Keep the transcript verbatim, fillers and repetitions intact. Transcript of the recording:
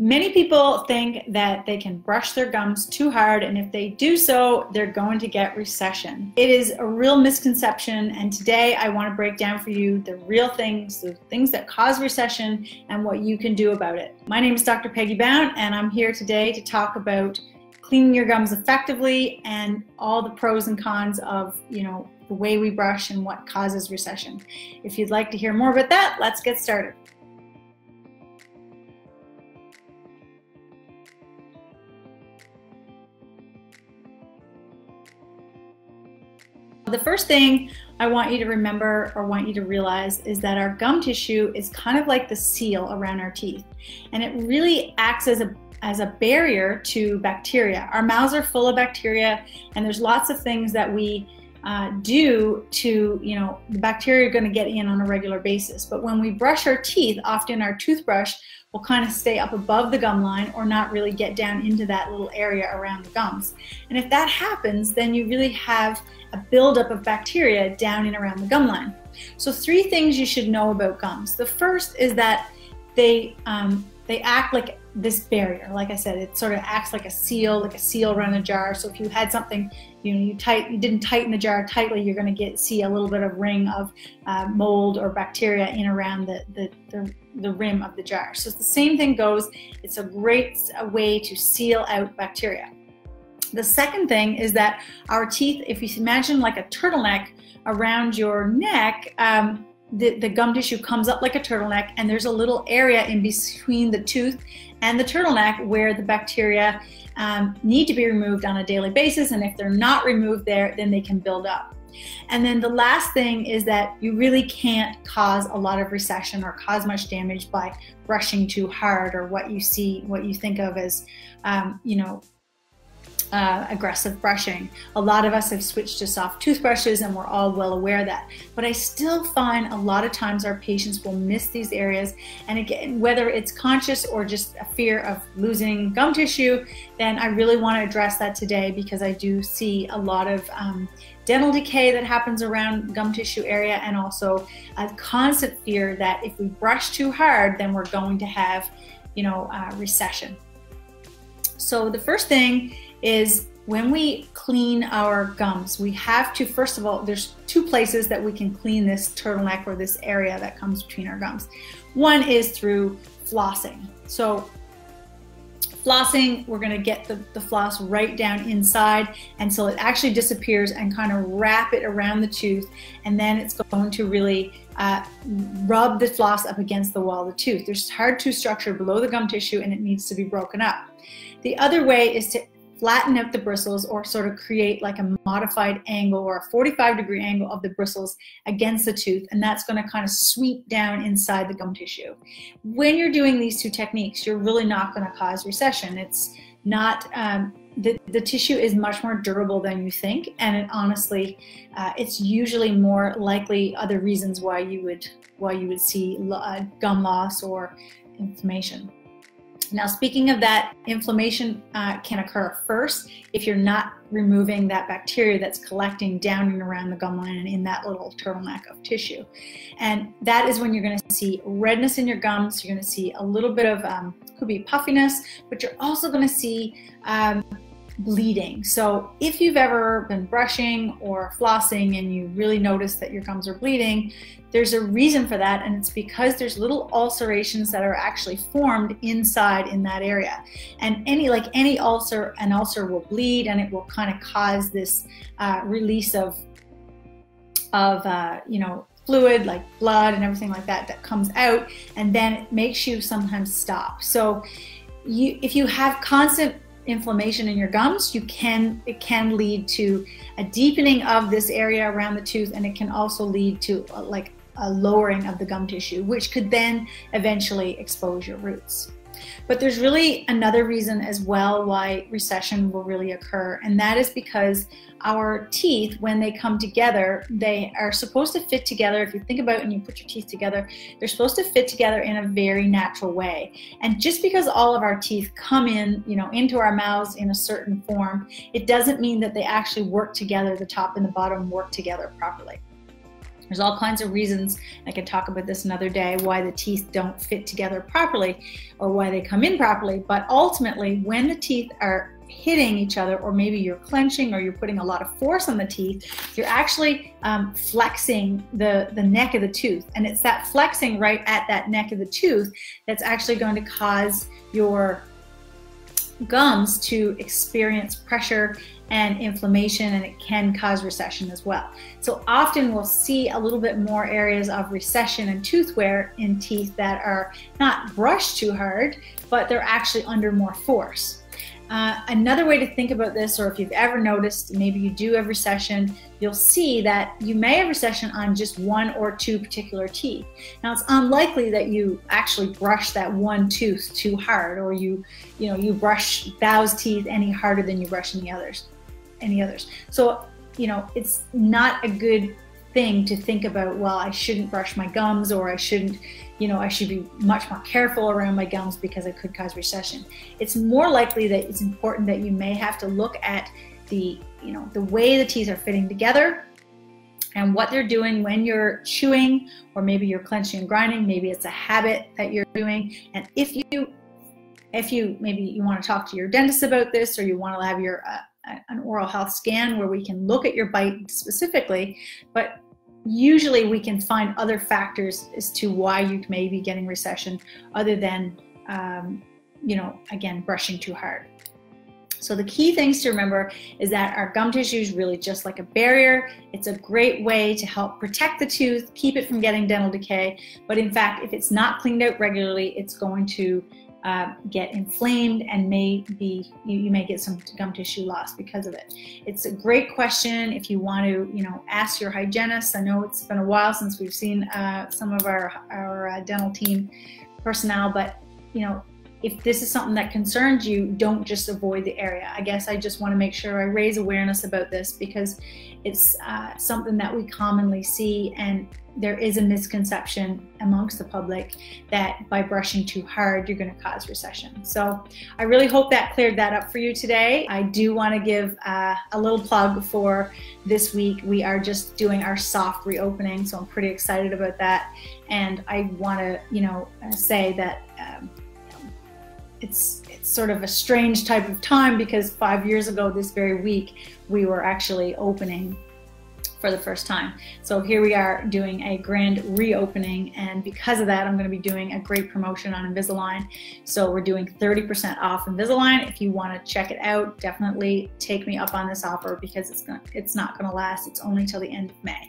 Many people think that they can brush their gums too hard, and if they do so, they're going to get recession. It is a real misconception, and today I want to break down for you the real things, the things that cause recession, and what you can do about it. My name is Doctor Peggy Bowne, and I'm here today to talk about cleaning your gums effectively and all the pros and cons of, you know, the way we brush and what causes recession. If you'd like to hear more about that, let's get started. The first thing I want you to remember or want you to realize is that our gum tissue is kind of like the seal around our teeth, and it really acts as a as a barrier to bacteria. Our mouths are full of bacteria, and there's lots of things that we uh, do to, you know, the bacteria are going to get in on a regular basis. But when we brush our teeth, often our toothbrush will kind of stay up above the gum line or not really get down into that little area around the gums. And if that happens, then you really have a buildup of bacteria down and around the gum line. So three things you should know about gums. The first is that they, um, they act like this barrier. Like I said, it sort of acts like a seal, like a seal around a jar. So if you had something, you know, you, tight, you didn't tighten the jar tightly, you're going to get see a little bit of ring of uh, mold or bacteria in around the, the, the, the rim of the jar. So it's the same thing goes. It's a great way to seal out bacteria. The second thing is that our teeth, if you imagine like a turtleneck around your neck, um, the, the gum tissue comes up like a turtleneck, and there's a little area in between the tooth and the turtleneck where the bacteria um, need to be removed on a daily basis, and if they're not removed there, then they can build up. And then the last thing is that you really can't cause a lot of recession or cause much damage by brushing too hard or what you see, what you think of as, um, you know, Uh, aggressive brushing. A lot of us have switched to soft toothbrushes, and we're all well aware of that. But I still find a lot of times our patients will miss these areas. And again, whether it's conscious or just a fear of losing gum tissue, then I really want to address that today, because I do see a lot of um, dental decay that happens around gum tissue area, and also a constant fear that if we brush too hard, then we're going to have, you know, uh, recession. So the first thing is when we clean our gums, we have to, first of all, there's two places that we can clean this turtleneck or this area that comes between our gums. One is through flossing. So flossing, we're gonna get the, the floss right down inside until it actually disappears, and kind of wrap it around the tooth, and then it's going to really uh, rub the floss up against the wall of the tooth. There's hard tooth structure below the gum tissue, and it needs to be broken up. The other way is to flatten out the bristles, or sort of create like a modified angle or a forty-five degree angle of the bristles against the tooth, and that's going to kind of sweep down inside the gum tissue. When you're doing these two techniques, you're really not going to cause recession. It's not, um, the, the tissue is much more durable than you think, and it honestly, uh, it's usually more likely other reasons why you would, why you would see uh, gum loss or inflammation. Now, speaking of that, inflammation uh, can occur first if you're not removing that bacteria that's collecting down and around the gum line and in that little turtleneck of tissue. And that is when you're going to see redness in your gums. You're going to see a little bit of, um, could be puffiness, but you're also going to see um, bleeding. So if you've ever been brushing or flossing and you really notice that your gums are bleeding, there's a reason for that, and it's because there's little ulcerations that are actually formed inside in that area. And any, like any ulcer, an ulcer will bleed, and it will kind of cause this uh, release of, of uh, you know, fluid like blood and everything like that that comes out, and then it makes you sometimes stop. So you, if you have constant inflammation in your gums, you can it can lead to a deepening of this area around the tooth, and it can also lead to a, like a lowering of the gum tissue, which could then eventually expose your roots. But there's really another reason as well why recession will really occur, and that is because our teeth, when they come together, they are supposed to fit together. If you think about it and you put your teeth together, they're supposed to fit together in a very natural way. And just because all of our teeth come in, you know, into our mouths in a certain form, it doesn't mean that they actually work together, the top and the bottom work together properly. There's all kinds of reasons, I can talk about this another day, why the teeth don't fit together properly or why they come in properly. But ultimately, when the teeth are hitting each other, or maybe you're clenching or you're putting a lot of force on the teeth, you're actually um, flexing the, the neck of the tooth. And it's that flexing right at that neck of the tooth that's actually going to cause your gums to experience pressure and inflammation, and it can cause recession as well. So often we'll see a little bit more areas of recession and tooth wear in teeth that are not brushed too hard, but they're actually under more force. Uh, another way to think about this, or if you've ever noticed, maybe you do have recession, you'll see that you may have recession on just one or two particular teeth. Now, it's unlikely that you actually brush that one tooth too hard, or you, you know, you brush those teeth any harder than you brush any others, any others. So, you know, it's not a good thing to think about, well, I shouldn't brush my gums, or I shouldn't, you know, I should be much more careful around my gums because it could cause recession. It's more likely that it's important that you may have to look at the, you know, the way the teeth are fitting together and what they're doing when you're chewing, or maybe you're clenching and grinding, maybe it's a habit that you're doing. And if you, if you, maybe you want to talk to your dentist about this, or you want to have your, uh, an oral health scan where we can look at your bite specifically, but usually we can find other factors as to why you may be getting recession other than, um, you know, again, brushing too hard. So the key things to remember is that our gum tissue is really just like a barrier. It's a great way to help protect the tooth, keep it from getting dental decay. But in fact, if it's not cleaned out regularly, it's going to Uh, get inflamed and may be, you, you may get some gum tissue loss because of it. It's a great question if you want to, you know, ask your hygienist. I know it's been a while since we've seen uh, some of our, our uh, dental team personnel, but, you know, if this is something that concerns you, don't just avoid the area. I guess I just want to make sure I raise awareness about this because it's uh, something that we commonly see, and there is a misconception amongst the public that by brushing too hard, you're going to cause recession. So I really hope that cleared that up for you today. I do want to give uh, a little plug for this week. We are just doing our soft reopening, so I'm pretty excited about that. And I want to, you know, say that um, It's, it's sort of a strange type of time because five years ago this very week we were actually opening for the first time. So here we are doing a grand reopening, and because of that I'm going to be doing a great promotion on Invisalign. So we're doing thirty percent off Invisalign. If you want to check it out, definitely take me up on this offer because it's, gonna, it's not going to last. It's only till the end of May.